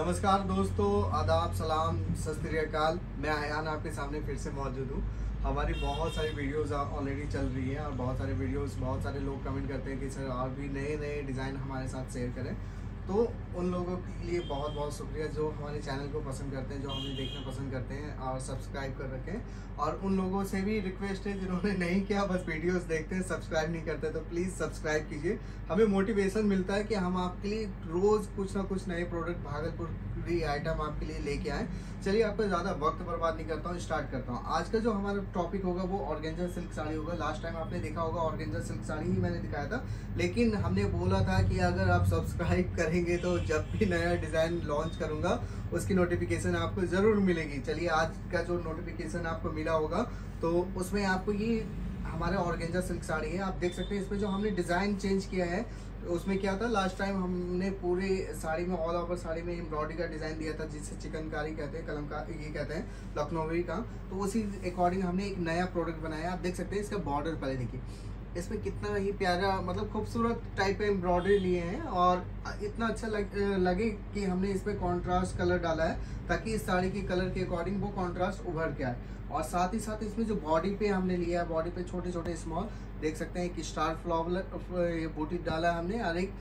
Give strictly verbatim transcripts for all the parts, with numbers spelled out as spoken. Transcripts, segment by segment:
नमस्कार दोस्तों, आदाब, सलाम, सत श्री अकाल। मैं आयान आपके सामने फिर से मौजूद हूँ। हमारी बहुत सारी वीडियोस ऑलरेडी चल रही हैं और बहुत सारे वीडियोस बहुत सारे लोग कमेंट करते हैं कि सर और भी नए नए डिज़ाइन हमारे साथ शेयर करें। तो उन लोगों के लिए बहुत बहुत शुक्रिया जो हमारे चैनल को पसंद करते हैं, जो हमें देखना पसंद करते हैं और सब्सक्राइब कर रखें। और उन लोगों से भी रिक्वेस्ट है जिन्होंने नहीं किया, बस वीडियोस देखते हैं, सब्सक्राइब नहीं करते, तो प्लीज़ सब्सक्राइब कीजिए। हमें मोटिवेशन मिलता है कि हम आपके लिए रोज़ कुछ ना कुछ नए प्रोडक्ट, भागलपुरी आइटम आपके लिए लेके आएँ। चलिए, आपका ज़्यादा वक्त बर्बाद नहीं करता हूँ, स्टार्ट करता हूँ। आज का जो हमारा टॉपिक होगा वो ऑर्गेंजा सिल्क साड़ी होगा। लास्ट टाइम आपने देखा होगा ऑर्गेंजा सिल्क साड़ी ही मैंने दिखाया था, लेकिन हमने बोला था कि अगर आप सब्सक्राइब करें तो जब भी नया डिजाइन लॉन्च करूंगा उसकी नोटिफिकेशन आपको जरूर मिलेगी। चलिए, आज का जो नोटिफिकेशन आपको मिला होगा तो उसमें आपको ये हमारे ऑर्गेंजा सिल्क साड़ी है। आप देख सकते हैं इसमें जो हमने डिज़ाइन चेंज किया है। उसमें क्या था, लास्ट टाइम हमने पूरे साड़ी में, ऑल ओवर साड़ी में एम्ब्रॉयडरी का डिज़ाइन दिया था, जिसे चिकनकारी कहते हैं, कलमकारी ये कहते हैं, लखनवी का। तो उसी अकॉर्डिंग हमने एक नया प्रोडक्ट बनाया। आप देख सकते हैं इसका बॉर्डर पहले देखिए, इसमें कितना ही प्यारा, मतलब खूबसूरत टाइप के एम्ब्रॉयडरी लिए हैं और इतना अच्छा लग, लगे कि हमने इसमें कॉन्ट्रास्ट कलर डाला है ताकि इस साड़ी के कलर के अकॉर्डिंग वो कॉन्ट्रास्ट उभर के आए। और साथ ही साथ इसमें जो बॉडी पे हमने लिया है, बॉडी पे छोटे छोटे स्मॉल देख सकते हैं कि स्टार फ्लावर बूटी डाला है हमने और एक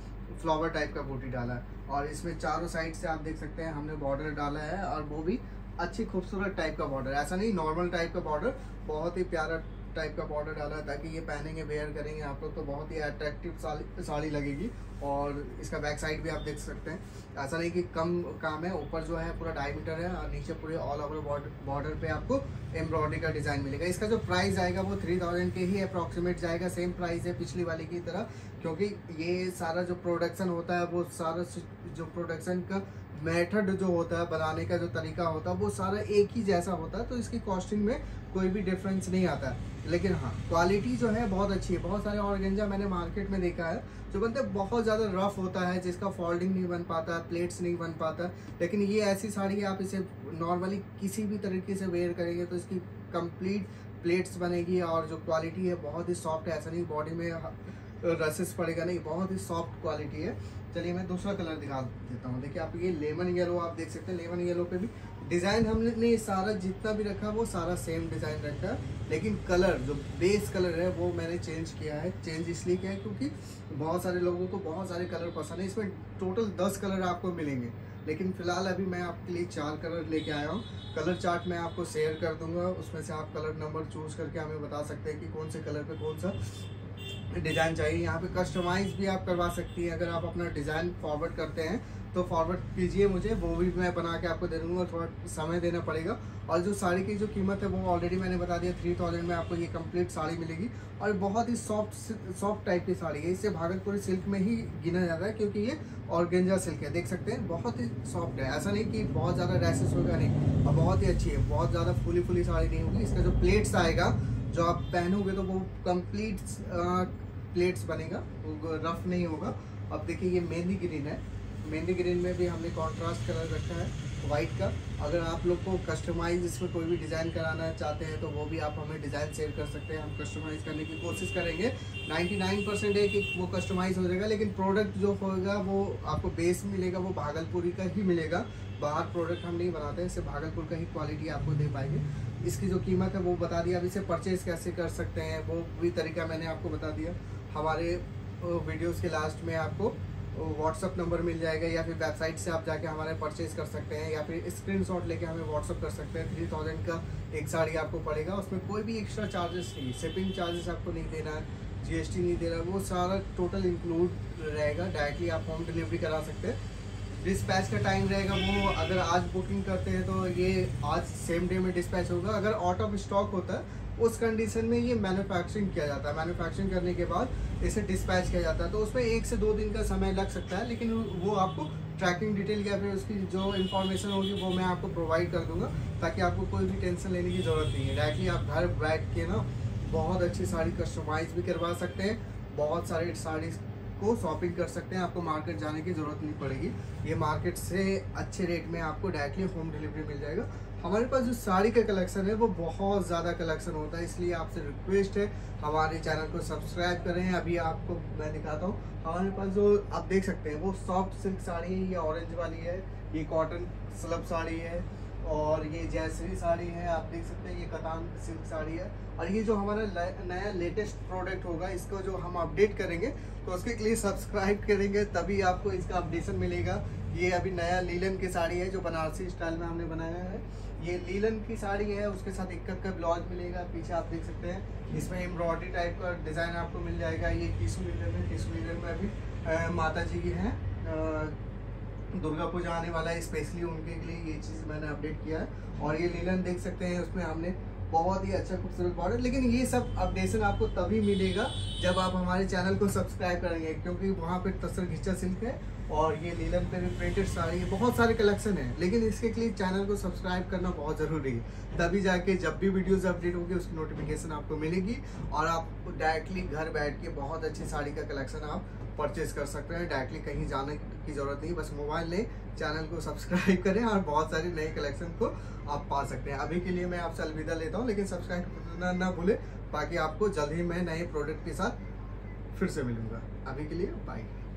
फ्लावर टाइप का बूटी डाला है। और इसमें चारों साइड से आप देख सकते हैं हमने बॉर्डर डाला है और वो भी अच्छी खूबसूरत टाइप का बॉर्डर, ऐसा नहीं नॉर्मल टाइप का बॉर्डर, बहुत ही प्यारा टाइप का बॉर्डर डाला है ताकि ये पहनेंगे, वेयर करेंगे आप लोग तो बहुत ही अट्रैक्टिव साड़ी साड़ी लगेगी। और इसका बैक साइड भी आप देख सकते हैं, ऐसा नहीं कि कम काम है, ऊपर जो है पूरा डायमीटर है और नीचे पूरे ऑल ओवर बॉर्डर पे आपको एम्ब्रॉयडरी का डिज़ाइन मिलेगा। इसका जो प्राइस आएगा वो थ्री थाउजेंड के ही अप्रॉक्सीमेट जाएगा। सेम प्राइस है पिछली वाले की तरह, क्योंकि ये सारा जो प्रोडक्शन होता है, वो सारा जो प्रोडक्शन का मेथड जो होता है, बनाने का जो तरीका होता है, वो सारा एक ही जैसा होता है, तो इसकी कॉस्टिंग में कोई भी डिफरेंस नहीं आता है। लेकिन हाँ, क्वालिटी जो है बहुत अच्छी है। बहुत सारे ऑर्गेंजा मैंने मार्केट में देखा है जो बनते बहुत ज़्यादा रफ होता है, जिसका फोल्डिंग नहीं बन पाता, प्लेट्स नहीं बन पाता, लेकिन ये ऐसी साड़ी है आप इसे नॉर्मली किसी भी तरीके से वेयर करेंगे तो इसकी कंप्लीट प्लेट्स बनेगी। और जो क्वालिटी है बहुत ही सॉफ्ट है, ऐसा नहीं बॉडी में रसेस पड़ेगा, नहीं, बहुत ही सॉफ्ट क्वालिटी है। चलिए, मैं दूसरा कलर दिखा देता हूँ। देखिए आप, ये लेमन येलो आप देख सकते हैं। लेमन येलो पे भी डिज़ाइन हमने सारा जितना भी रखा वो सारा सेम डिज़ाइन रखा, लेकिन कलर जो बेस कलर है वो मैंने चेंज किया है। चेंज इसलिए किया है क्योंकि बहुत सारे लोगों को बहुत सारे कलर पसंद है। इसमें टोटल दस कलर आपको मिलेंगे, लेकिन फिलहाल अभी मैं आपके लिए चार कलर लेके आया हूँ। कलर चार्ट मैं आपको शेयर कर दूँगा, उसमें से आप कलर नंबर चूज़ करके हमें बता सकते हैं कि कौन से कलर पर कौन सा डिज़ाइन चाहिए। यहाँ पे कस्टमाइज़ भी आप करवा सकती हैं। अगर आप अपना डिज़ाइन फॉरवर्ड करते हैं तो फॉरवर्ड कीजिए मुझे, वो भी मैं बना के आपको दे दूँगा, थोड़ा समय देना पड़ेगा। और जो साड़ी की जो कीमत है वो ऑलरेडी मैंने बता दिया, थ्री थाउजेंड में आपको ये कंप्लीट साड़ी मिलेगी और बहुत ही सॉफ्ट सॉफ्ट टाइप की साड़ी है। इसे भागलपुरी सिल्क में ही गिना जाता है क्योंकि ये ऑर्गेंजा सिल्क है। देख सकते हैं बहुत ही सॉफ्ट है, ऐसा नहीं कि बहुत ज़्यादा रैशेस होगा, नहीं, और बहुत ही अच्छी है, बहुत ज़्यादा फूली फूली साड़ी नहीं होगी। इसका जो प्लेट्स आएगा जो आप पहनोगे तो वो कंप्लीट प्लेट्स बनेगा, वो रफ नहीं होगा। अब देखिए ये मेहंदी ग्रीन है, मेहंदी ग्रीन में भी हमने कंट्रास्ट कलर रखा है वाइट का। अगर आप लोग को कस्टमाइज़ इसमें कोई भी डिज़ाइन कराना चाहते हैं तो वो भी आप हमें डिज़ाइन शेयर कर सकते हैं, हम कस्टमाइज़ करने की कोशिश करेंगे। निन्यानवे परसेंट है कि वो कस्टमाइज़ हो जाएगा, लेकिन प्रोडक्ट जो होगा वो आपको बेस मिलेगा वो भागलपुरी का ही मिलेगा। बाहर प्रोडक्ट हम नहीं बनाते हैं, इससे भागलपुर का ही क्वालिटी आपको दे पाएंगे। इसकी जो कीमत है वो बता दिया। अब इसे परचेज़ कैसे कर सकते हैं वो भी तरीका मैंने आपको बता दिया। हमारे वीडियोस के लास्ट में आपको व्हाट्सअप नंबर मिल जाएगा, या फिर वेबसाइट से आप जाके हमारे परचेज़ कर सकते हैं, या फिर स्क्रीनशॉट लेके हमें व्हाट्सअप कर सकते हैं। थ्री थाउजेंड का एक साड़ी आपको पड़ेगा, उसमें कोई भी एक्स्ट्रा चार्जेस नहीं, शिपिंग चार्जेस आपको नहीं देना है, जी एस टी नहीं देना, वो सारा टोटल इंक्लूड रहेगा। डायरेक्टली आप होम डिलीवरी करा सकते हैं। डिस्पैच का टाइम रहेगा वो, अगर आज बुकिंग करते हैं तो ये आज सेम डे में डिस्पैच होगा। अगर आउट ऑफ स्टॉक होता है उस कंडीशन में ये मैन्युफैक्चरिंग किया जाता है, मैन्युफैक्चरिंग करने के बाद इसे डिस्पैच किया जाता है, तो उसमें एक से दो दिन का समय लग सकता है। लेकिन वो आपको ट्रैकिंग डिटेल या फिर उसकी जो इन्फॉर्मेशन होगी वो मैं आपको प्रोवाइड कर दूँगा, ताकि आपको कोई भी टेंशन लेने की ज़रूरत नहीं है। डायरेक्टली आप घर बैठ के ना बहुत अच्छी साड़ी कस्टमाइज़ भी करवा सकते हैं, बहुत सारी साड़ी को शॉपिंग कर सकते हैं, आपको मार्केट जाने की ज़रूरत नहीं पड़ेगी। ये मार्केट से अच्छे रेट में आपको डायरेक्टली होम डिलीवरी मिल जाएगा। हमारे पास जो साड़ी का कलेक्शन है वो बहुत ज़्यादा कलेक्शन होता है, इसलिए आपसे रिक्वेस्ट है हमारे चैनल को सब्सक्राइब करें। अभी आपको मैं दिखाता हूँ, हमारे पास जो आप देख सकते हैं वो सॉफ्ट सिल्क साड़ी है, ये ऑरेंज वाली है, ये कॉटन स्लब साड़ी है और ये जैसरी साड़ी है, आप देख सकते हैं ये कतान सिल्क साड़ी है। और ये जो हमारा नया लेटेस्ट प्रोडक्ट होगा इसको जो हम अपडेट करेंगे तो उसके लिए सब्सक्राइब करेंगे तभी आपको इसका अपडेशन मिलेगा। ये अभी नया लीलन की साड़ी है जो बनारसी स्टाइल में हमने बनाया है, ये लीलन की साड़ी है। उसके साथ इक्कत का ब्लाउज मिलेगा, पीछे आप देख सकते हैं इसमें एम्ब्रॉयडरी टाइप का डिज़ाइन आपको मिल जाएगा। ये टीसू लीलन है, टीसू लीलन में अभी आ, माता जी की है, दुर्गा पूजा आने वाला है, स्पेशली उनके लिए ये चीज़ मैंने अपडेट किया है। और ये लीलन देख सकते हैं उसमें हमने बहुत ही अच्छा खूबसूरत बॉर्डर। लेकिन ये सब अपडेशन आपको तभी मिलेगा जब आप हमारे चैनल को सब्सक्राइब करेंगे, क्योंकि वहाँ पे तसर घिचा सिल्क है और ये लीलन पे भी प्रिंटेड साड़ी है, बहुत सारे कलेक्शन है। लेकिन इसके लिए चैनल को सब्सक्राइब करना बहुत ज़रूरी है, तभी जाके जब भी वीडियोस अपडेट होगी उसकी नोटिफिकेशन आपको मिलेगी और आप डायरेक्टली घर बैठ के बहुत अच्छी साड़ी का कलेक्शन आप परचेज कर सकते हैं। डायरेक्टली कहीं जाने की ज़रूरत नहीं, बस मोबाइल लें, चैनल को सब्सक्राइब करें और बहुत सारे नए कलेक्शन को आप पा सकते हैं। अभी के लिए मैं आपसे अलविदा लेता हूँ, लेकिन सब्सक्राइब करना ना भूलें, बाकी आपको जल्द ही मैं नए प्रोडक्ट के साथ फिर से मिलूँगा। अभी के लिए बाय।